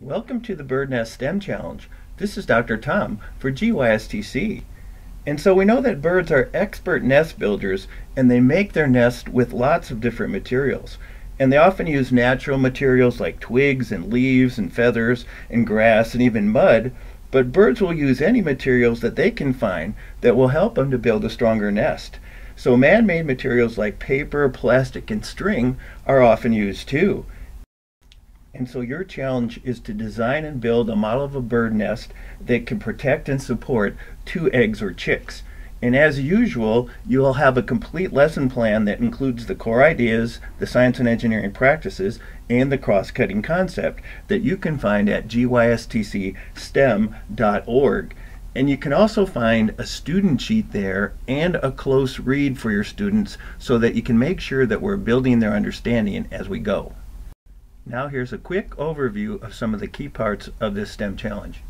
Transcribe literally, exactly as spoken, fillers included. Welcome to the Bird Nest STEM Challenge. This is Doctor Tom for G Y S T C. And so we know that birds are expert nest builders, and they make their nest with lots of different materials. And they often use natural materials like twigs and leaves and feathers and grass and even mud, but birds will use any materials that they can find that will help them to build a stronger nest. So man-made materials like paper, plastic, and string are often used too. And so your challenge is to design and build a model of a bird nest that can protect and support two eggs or chicks. And as usual, you'll have a complete lesson plan that includes the core ideas, the science and engineering practices, and the cross-cutting concept that you can find at G Y S T C stem dot org. And you can also find a student sheet there and a close read for your students so that you can make sure that we're building their understanding as we go. Now here's a quick overview of some of the key parts of this STEM challenge.